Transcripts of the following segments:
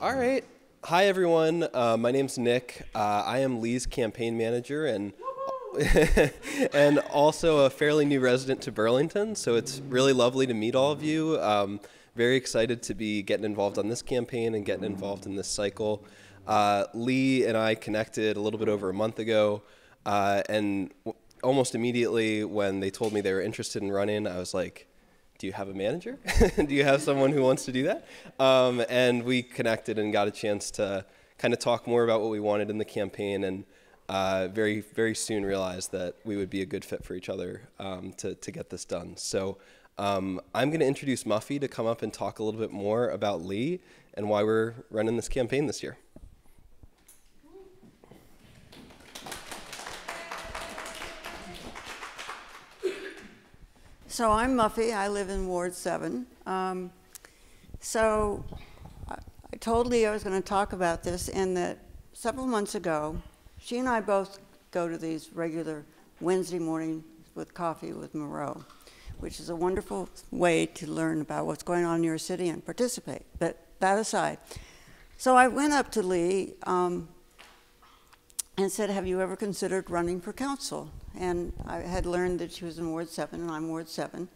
All right. Hi, everyone. My name's Nick. I am Lee's campaign manager and and also a fairly new resident to Burlington. So it's really lovely to meet all of you. Very excited to be getting involved on this campaign and getting involved in this cycle. Lee and I connected a little bit over a month ago, and almost immediately when they told me they were interested in running, I was like, do you have a manager? Do you have someone who wants to do that? And we connected and got a chance to kind of talk more about what we wanted in the campaign, and very, very soon realized that we would be a good fit for each other to get this done. So I'm going to introduce Muffy to come up and talk a little bit more about Lee and why we're running this campaign this year. So I'm Muffy. I live in Ward 7. So I told Lee I was going to talk about this, and that several months ago, she and I both go to these regular Wednesday mornings with coffee with Moreau, which is a wonderful way to learn about what's going on in your city and participate. But that aside, so I went up to Lee and said, have you ever considered running for council? And I had learned that she was in Ward 7, and I'm Ward 7.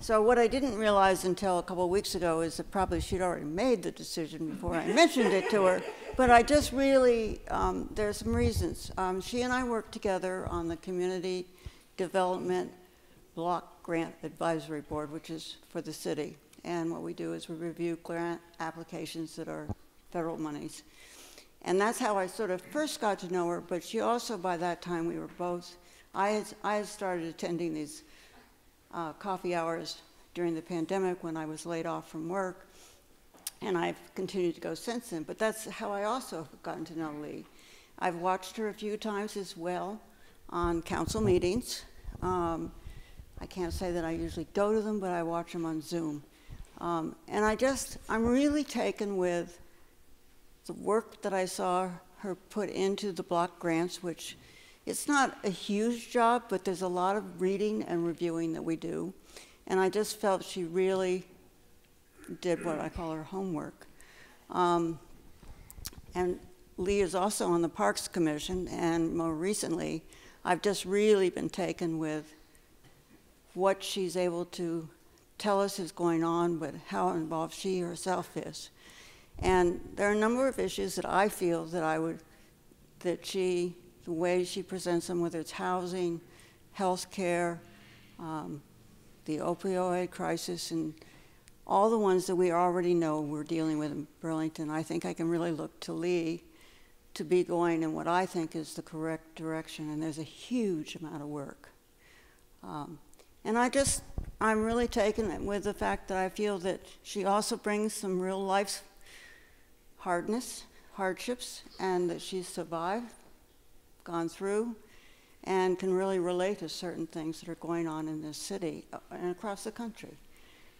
So what I didn't realize until a couple of weeks ago is that probably she'd already made the decision before I mentioned it to her. But I just really, there's some reasons. She and I worked together on the Community Development Block Grant Advisory Board, which is for the city. And what we do is we review grant applications that are federal monies. And that's how I sort of first got to know her, but she also, by that time, we were both, I had started attending these coffee hours during the pandemic when I was laid off from work, and I've continued to go since then, but that's how I also have gotten to know Lee. I've watched her a few times as well on council meetings. I can't say that I usually go to them, but I watch them on Zoom. And I'm really taken with the work that I saw her put into the block grants, which it's not a huge job, but there's a lot of reading and reviewing that we do. And I just felt she really did what I call her homework. And Lee is also on the Parks Commission, and more recently, I've just really been taken with what she's able to tell us is going on, but how involved she herself is. And there are a number of issues that I feel that the way she presents them, whether it's housing, health care, the opioid crisis, and all the ones that we already know we're dealing with in Burlington, I think I can really look to Lee to be going in what I think is the correct direction, and there's a huge amount of work. And I'm really taken with the fact that I feel that she also brings some real life hardships, and that she's survived, gone through, and can really relate to certain things that are going on in this city and across the country.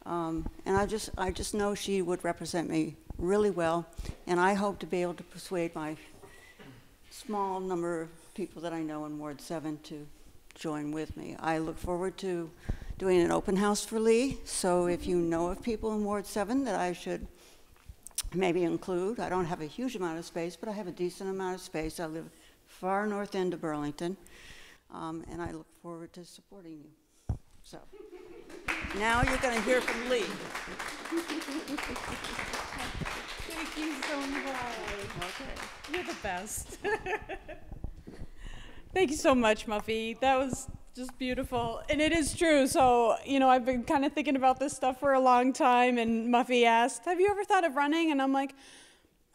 And I just know she would represent me really well, and I hope to be able to persuade my small number of people that I know in Ward 7 to join with me. I look forward to doing an open house for Lee, so if you know of people in Ward 7 that I should maybe include. I don't have a huge amount of space, but I have a decent amount of space. I live far north end of Burlington, and I look forward to supporting you. So now you're going to hear from Lee. Thank you so much. Okay. You're the best. Thank you so much, Muffy. That was just beautiful. And it is true. So, you know, I've been kind of thinking about this stuff for a long time, and Muffy asked, have you ever thought of running? And I'm like,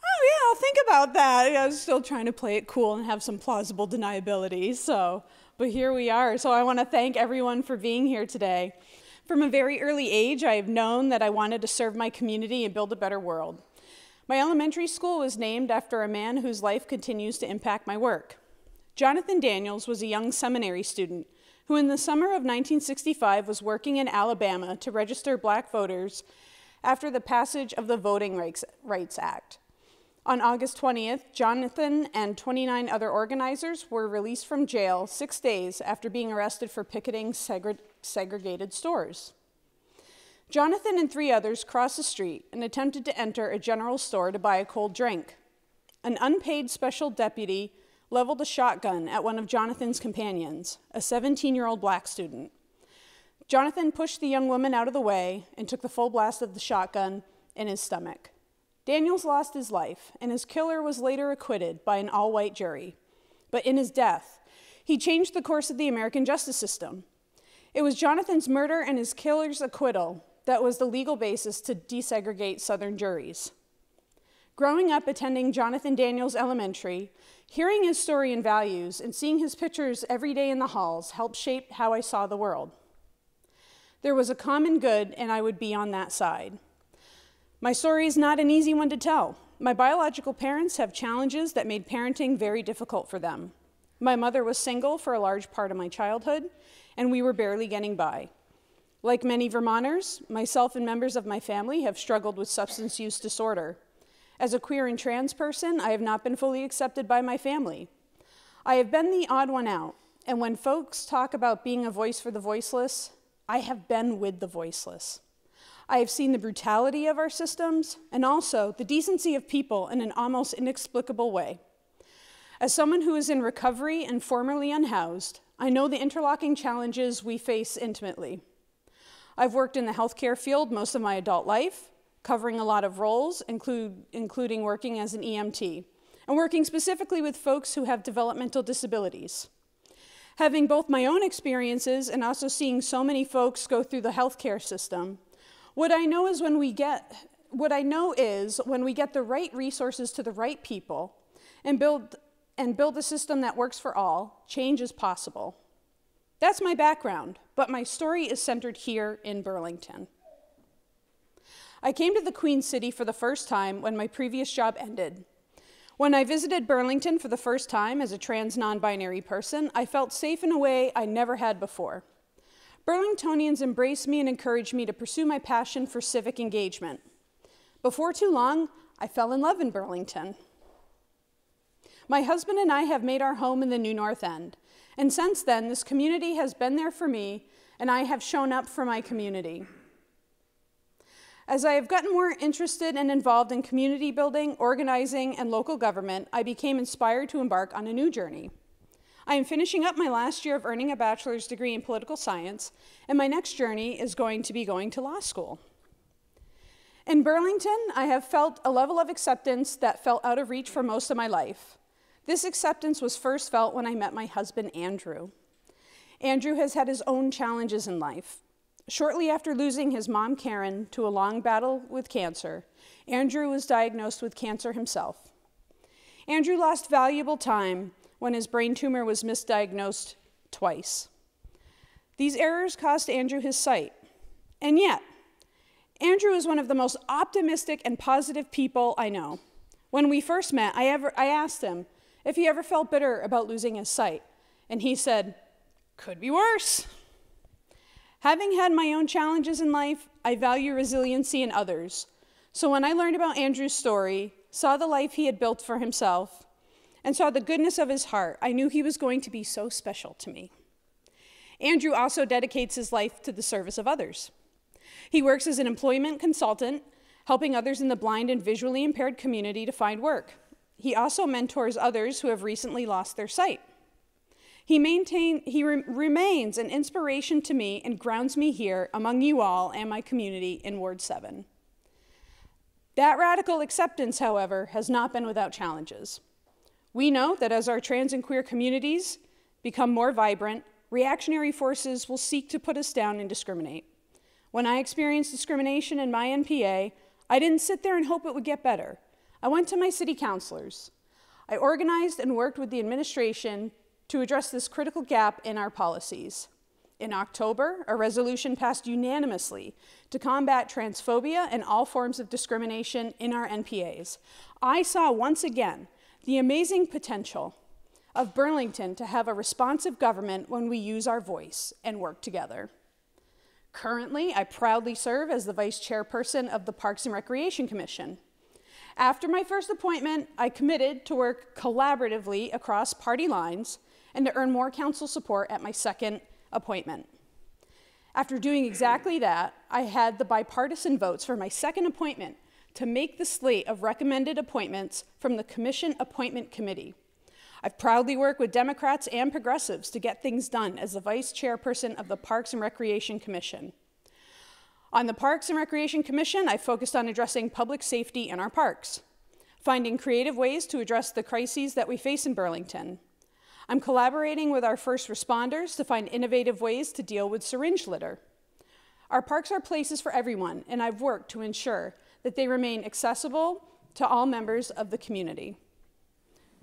oh yeah, I'll think about that. I was still trying to play it cool and have some plausible deniability. So, but here we are. So I want to thank everyone for being here today. From a very early age, I have known that I wanted to serve my community and build a better world. My elementary school was named after a man whose life continues to impact my work. Jonathan Daniels was a young seminary student who in the summer of 1965 was working in Alabama to register black voters after the passage of the Voting Rights Act. On August 20th, Jonathan and 29 other organizers were released from jail 6 days after being arrested for picketing segregated stores. Jonathan and three others crossed the street and attempted to enter a general store to buy a cold drink. An unpaid special deputy leveled a shotgun at one of Jonathan's companions, a 17-year-old black student. Jonathan pushed the young woman out of the way and took the full blast of the shotgun in his stomach. Daniels lost his life, and his killer was later acquitted by an all-white jury. But in his death, he changed the course of the American justice system. It was Jonathan's murder and his killer's acquittal that was the legal basis to desegregate Southern juries. Growing up attending Jonathan Daniels Elementary, hearing his story and values, and seeing his pictures every day in the halls helped shape how I saw the world. There was a common good, and I would be on that side. My story is not an easy one to tell. My biological parents have challenges that made parenting very difficult for them. My mother was single for a large part of my childhood, and we were barely getting by. Like many Vermonters, myself and members of my family have struggled with substance use disorder. As a queer and trans person, I have not been fully accepted by my family. I have been the odd one out, and when folks talk about being a voice for the voiceless, I have been with the voiceless. I have seen the brutality of our systems and also the decency of people in an almost inexplicable way. As someone who is in recovery and formerly unhoused, I know the interlocking challenges we face intimately. I've worked in the healthcare field most of my adult life, covering a lot of roles, including working as an EMT, and working specifically with folks who have developmental disabilities. Having both my own experiences and also seeing so many folks go through the healthcare system, what I know is when we get the right resources to the right people and build a system that works for all, change is possible. That's my background, but my story is centered here in Burlington. I came to the Queen City for the first time when my previous job ended. When I visited Burlington for the first time as a trans non-binary person, I felt safe in a way I never had before. Burlingtonians embraced me and encouraged me to pursue my passion for civic engagement. Before too long, I fell in love in Burlington. My husband and I have made our home in the New North End, and since then, this community has been there for me, and I have shown up for my community. As I have gotten more interested and involved in community building, organizing, and local government, I became inspired to embark on a new journey. I am finishing up my last year of earning a bachelor's degree in political science, and my next journey is going to be going to law school. In Burlington, I have felt a level of acceptance that felt out of reach for most of my life. This acceptance was first felt when I met my husband, Andrew. Andrew has had his own challenges in life. Shortly after losing his mom, Karen, to a long battle with cancer, Andrew was diagnosed with cancer himself. Andrew lost valuable time when his brain tumor was misdiagnosed twice. These errors cost Andrew his sight. And yet, Andrew is one of the most optimistic and positive people I know. When we first met, I asked him if he ever felt bitter about losing his sight, and he said, "Could be worse." Having had my own challenges in life, I value resiliency in others. So when I learned about Andrew's story, saw the life he had built for himself, and saw the goodness of his heart, I knew he was going to be so special to me. Andrew also dedicates his life to the service of others. He works as an employment consultant, helping others in the blind and visually impaired community to find work. He also mentors others who have recently lost their sight. He remains an inspiration to me and grounds me here among you all and my community in Ward 7. That radical acceptance, however, has not been without challenges. We know that as our trans and queer communities become more vibrant, reactionary forces will seek to put us down and discriminate. When I experienced discrimination in my NPA, I didn't sit there and hope it would get better. I went to my city councilors. I organized and worked with the administration to address this critical gap in our policies. In October, a resolution passed unanimously to combat transphobia and all forms of discrimination in our NPAs. I saw once again the amazing potential of Burlington to have a responsive government when we use our voice and work together. Currently, I proudly serve as the vice chairperson of the Parks and Recreation Commission. After my first appointment, I committed to work collaboratively across party lines and to earn more council support at my second appointment. After doing exactly that, I had the bipartisan votes for my second appointment to make the slate of recommended appointments from the Commission Appointment Committee. I've proudly worked with Democrats and progressives to get things done as the Vice Chairperson of the Parks and Recreation Commission. On the Parks and Recreation Commission, I focused on addressing public safety in our parks, finding creative ways to address the crises that we face in Burlington. I'm collaborating with our first responders to find innovative ways to deal with syringe litter. Our parks are places for everyone, and I've worked to ensure that they remain accessible to all members of the community.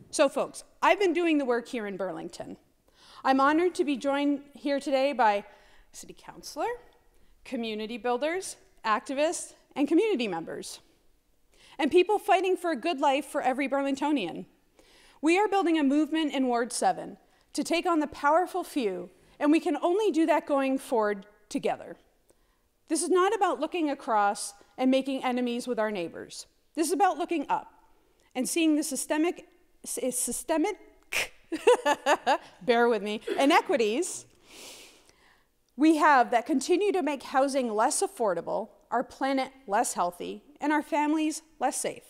So folks, I've been doing the work here in Burlington. I'm honored to be joined here today by City Councilor, community builders, activists, and community members, and people fighting for a good life for every Burlingtonian. We are building a movement in Ward 7 to take on the powerful few, and we can only do that going forward together. This is not about looking across and making enemies with our neighbors. This is about looking up and seeing the systemic bear with me, inequities we have that continue to make housing less affordable, our planet less healthy, and our families less safe.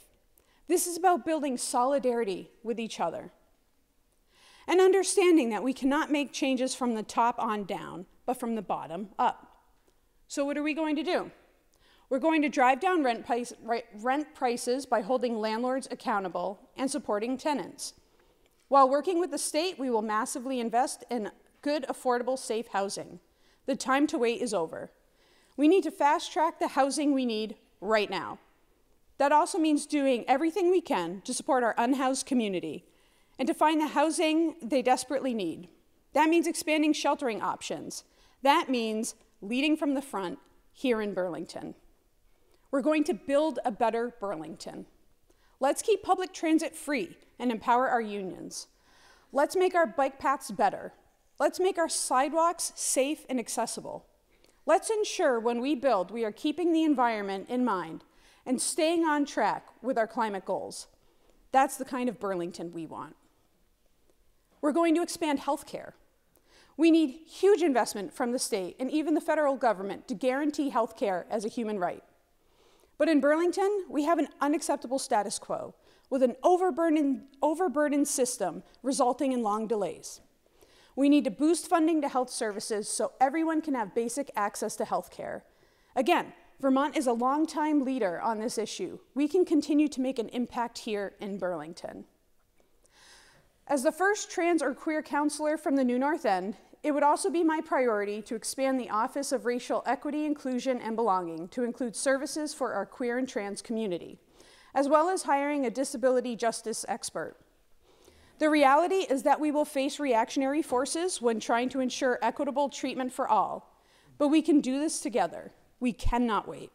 This is about building solidarity with each other and understanding that we cannot make changes from the top on down, but from the bottom up. So what are we going to do? We're going to drive down rent prices by holding landlords accountable and supporting tenants. While working with the state, we will massively invest in good, affordable, safe housing. The time to wait is over. We need to fast track the housing we need right now. That also means doing everything we can to support our unhoused community and to find the housing they desperately need. That means expanding sheltering options. That means leading from the front here in Burlington. We're going to build a better Burlington. Let's keep public transit free and empower our unions. Let's make our bike paths better. Let's make our sidewalks safe and accessible. Let's ensure when we build, we are keeping the environment in mind and staying on track with our climate goals. That's the kind of Burlington we want. We're going to expand healthcare. We need huge investment from the state and even the federal government to guarantee healthcare as a human right. But in Burlington, we have an unacceptable status quo with an overburdened system resulting in long delays. We need to boost funding to health services so everyone can have basic access to health care. Again, Vermont is a longtime leader on this issue. We can continue to make an impact here in Burlington. As the first trans or queer counselor from the New North End, it would also be my priority to expand the Office of Racial Equity, Inclusion, and Belonging to include services for our queer and trans community, as well as hiring a disability justice expert. The reality is that we will face reactionary forces when trying to ensure equitable treatment for all, but we can do this together. We cannot wait.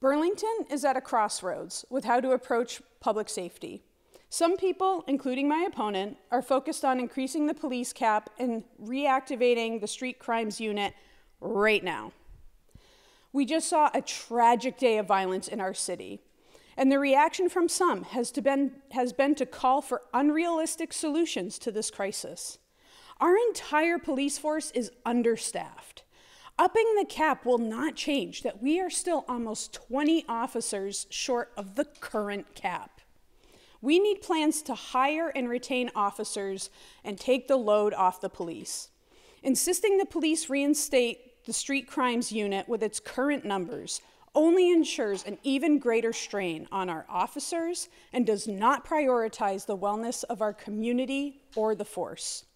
Burlington is at a crossroads with how to approach public safety. Some people, including my opponent, are focused on increasing the police cap and reactivating the street crimes unit right now. We just saw a tragic day of violence in our city, and the reaction from some has been to call for unrealistic solutions to this crisis. Our entire police force is understaffed. Upping the cap will not change that we are still almost 20 officers short of the current cap. We need plans to hire and retain officers and take the load off the police. Insisting the police reinstate the street crimes unit with its current numbers only ensures an even greater strain on our officers and does not prioritize the wellness of our community or the force.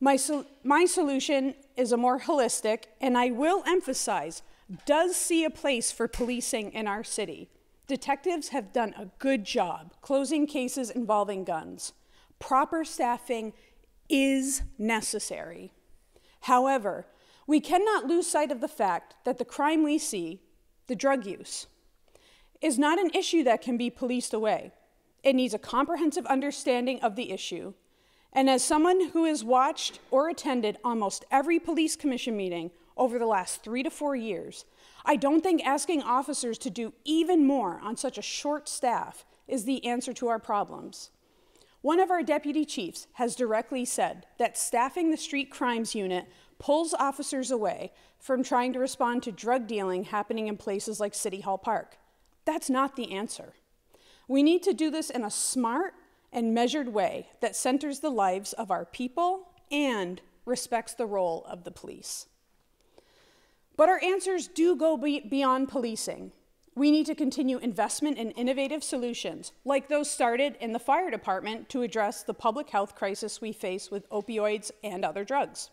My solution is a more holistic, and I will emphasize, does see a place for policing in our city. Detectives have done a good job closing cases involving guns. Proper staffing is necessary. However, we cannot lose sight of the fact that the crime we see, the drug use, is not an issue that can be policed away. It needs a comprehensive understanding of the issue. And as someone who has watched or attended almost every police commission meeting over the last 3 to 4 years, I don't think asking officers to do even more on such a short staff is the answer to our problems. One of our deputy chiefs has directly said that staffing the street crimes unit pulls officers away from trying to respond to drug dealing happening in places like City Hall Park. That's not the answer. We need to do this in a smart and measured way that centers the lives of our people and respects the role of the police. But our answers do go beyond policing. We need to continue investment in innovative solutions, like those started in the fire department to address the public health crisis we face with opioids and other drugs.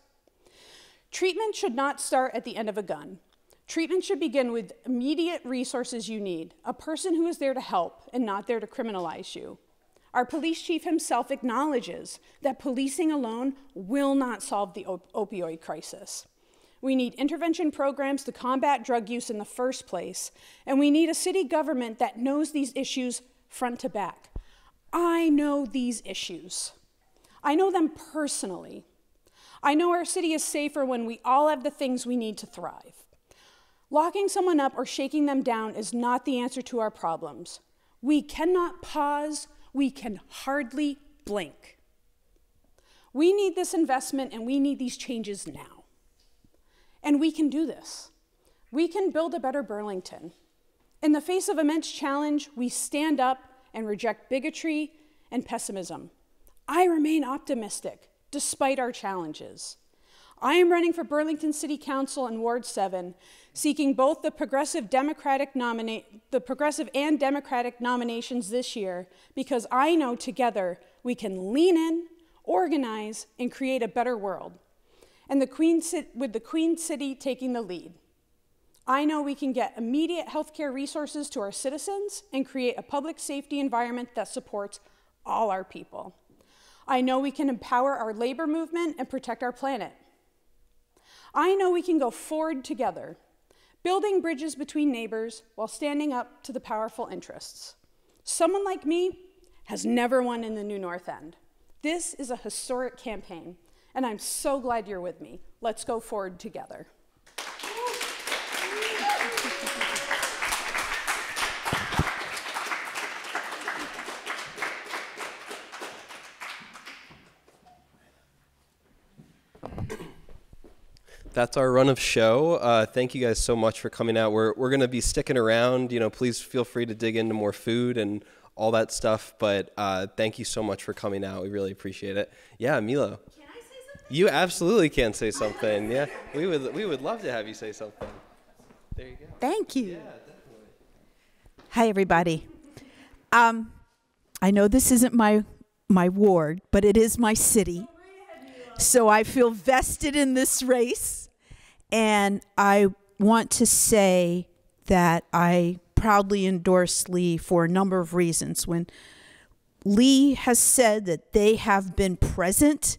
Treatment should not start at the end of a gun. Treatment should begin with immediate resources you need, a person who is there to help and not there to criminalize you. Our police chief himself acknowledges that policing alone will not solve the opioid crisis. We need intervention programs to combat drug use in the first place, and we need a city government that knows these issues front to back. I know these issues. I know them personally. I know our city is safer when we all have the things we need to thrive. Locking someone up or shaking them down is not the answer to our problems. We cannot pause. We can hardly blink. We need this investment and we need these changes now. And we can do this. We can build a better Burlington. In the face of immense challenge, we stand up and reject bigotry and pessimism. I remain optimistic, despite our challenges. I am running for Burlington City Council in Ward 7, seeking both the progressive and Democratic nominations this year, because I know together we can lean in, organize, and create a better world. And with the Queen City taking the lead. I know we can get immediate healthcare resources to our citizens and create a public safety environment that supports all our people. I know we can empower our labor movement and protect our planet. I know we can go forward together, building bridges between neighbors while standing up to the powerful interests. Someone like me has never won in the New North End. This is a historic campaign. And I'm so glad you're with me. Let's go forward together. That's our run of show. Thank you guys so much for coming out. We're going to be sticking around. You know, please feel free to dig into more food and all that stuff. But thank you so much for coming out. We really appreciate it. Yeah, Milo. You absolutely can say something. Yeah, we would love to have you say something. There you go. Thank you. Yeah, definitely. Hi, everybody. I know this isn't my ward, but it is my city. So I feel vested in this race. And I want to say that I proudly endorse Lee for a number of reasons. When Lee has said that they have been present,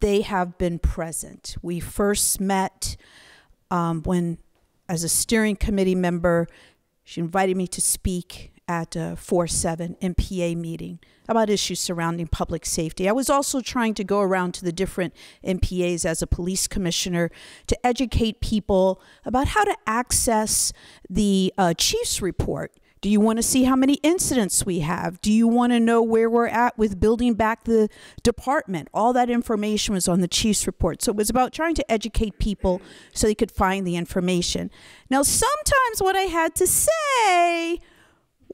they have been present. We first met as a steering committee member. She invited me to speak at a 4/7 MPA meeting about issues surrounding public safety. I was also trying to go around to the different MPAs as a police commissioner to educate people about how to access the chief's report. Do you want to see how many incidents we have? Do you want to know where we're at with building back the department? All that information was on the chief's report. So it was about trying to educate people so they could find the information. Now, sometimes what I had to say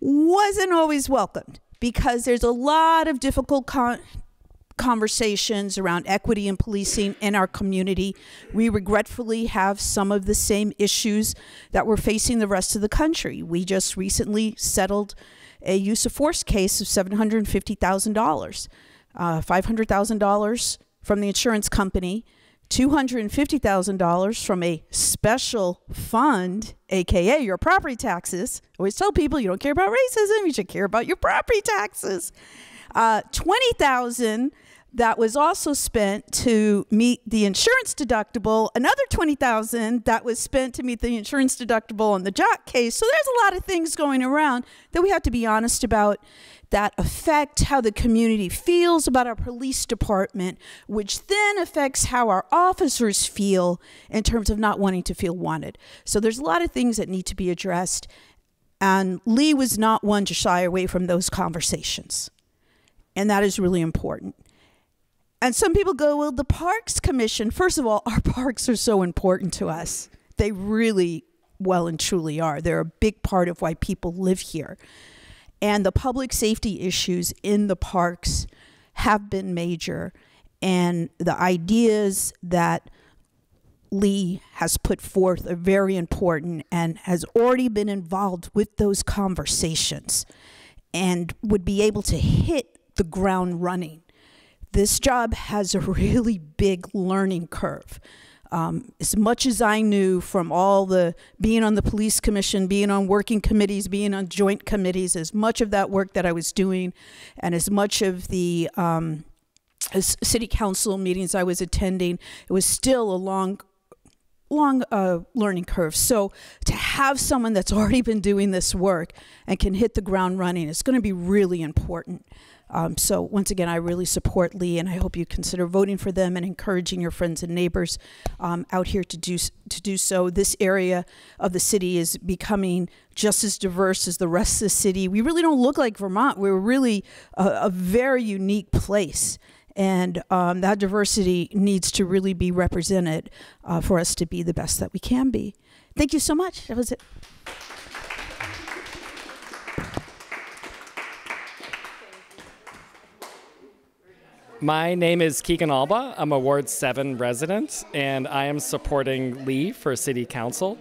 wasn't always welcomed because there's a lot of difficult conversations around equity and policing in our community. We regretfully have some of the same issues that we're facing the rest of the country. We just recently settled a use of force case of $750,000, $500,000 from the insurance company, $250,000 from a special fund, AKA your property taxes. I always tell people you don't care about racism, you should care about your property taxes. $20,000 that was also spent to meet the insurance deductible, another $20,000 that was spent to meet the insurance deductible on the Jock case. So there's a lot of things going around that we have to be honest about that affect how the community feels about our police department, which then affects how our officers feel in terms of not wanting to feel wanted. So there's a lot of things that need to be addressed, and Lee was not one to shy away from those conversations. And that is really important. And some people go, well, the Parks Commission, first of all, our parks are so important to us. They really well and truly are. They're a big part of why people live here. And the public safety issues in the parks have been major. And the ideas that Lee has put forth are very important and has already been involved with those conversations and would be able to hit the ground running. This job has a really big learning curve. As much as I knew from all the being on the police commission, being on working committees, being on joint committees, as much of that work that I was doing and as much of the city council meetings I was attending, it was still a long learning curve. So to have someone that's already been doing this work and can hit the ground running, it's going to be really important. So once again, I really support Lee, and I hope you consider voting for them and encouraging your friends and neighbors out here to do so. This area of the city is becoming just as diverse as the rest of the city. We really don't look like Vermont. We're really a very unique place, and that diversity needs to really be represented for us to be the best that we can be. Thank you so much. That was it. My name is Keegan Alba. I'm a Ward 7 resident, and I am supporting Lee for City Council.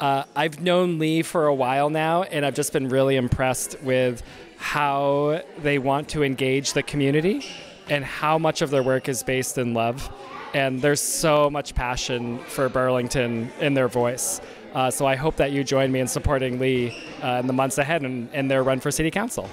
I've known Lee for a while now, and I've just been really impressed with how they want to engage the community and how much of their work is based in love. And there's so much passion for Burlington in their voice. So I hope that you join me in supporting Lee in the months ahead and their run for City Council.